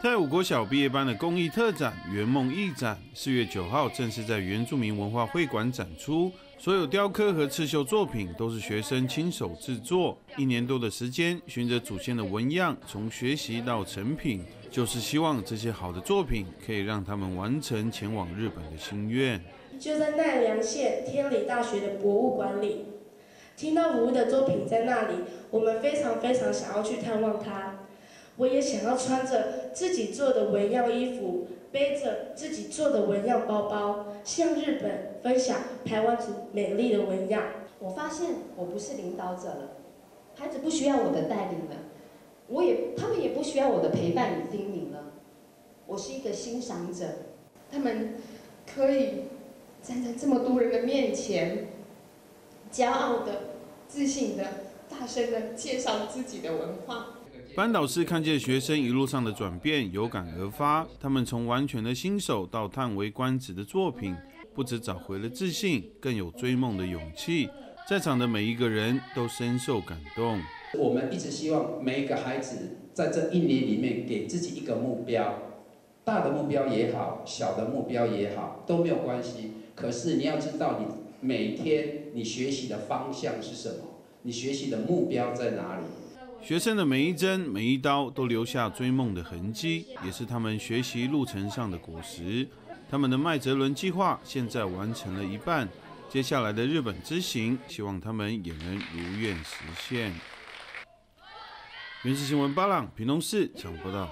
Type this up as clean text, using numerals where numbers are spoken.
泰武国小毕业班的公益特展“圆梦艺展”，4月9号正式在原住民文化会馆展出。所有雕刻和刺绣作品都是学生亲手制作。1年多的时间，循着祖先的纹样，从学习到成品，就是希望这些好的作品可以让他们完成前往日本的心愿。就在奈良县天理大学的博物馆里，听到武的作品在那里，我们非常想要去探望它。 我也想要穿着自己做的纹样衣服，背着自己做的纹样包包，向日本分享台湾族美丽的纹样。我发现我不是领导者了，孩子不需要我的带领了，他们也不需要我的陪伴与叮咛了。我是一个欣赏者，他们可以站在这么多人的面前，骄傲的、自信的、大声的介绍自己的文化。 班导师看见学生一路上的转变，有感而发。他们从完全的新手到叹为观止的作品，不只找回了自信，更有追梦的勇气。在场的每一个人都深受感动。我们一直希望每一个孩子在这1年里面给自己一个目标，大的目标也好，小的目标也好都没有关系。可是你要知道，你每天你学习的方向是什么，你学习的目标在哪里。 学生的每一针每一刀都留下追梦的痕迹，也是他们学习路程上的果实。他们的麦哲伦计划现在完成了一半，接下来的日本之行，希望他们也能如愿实现。原视新闻，巴朗，屏东市，长播到。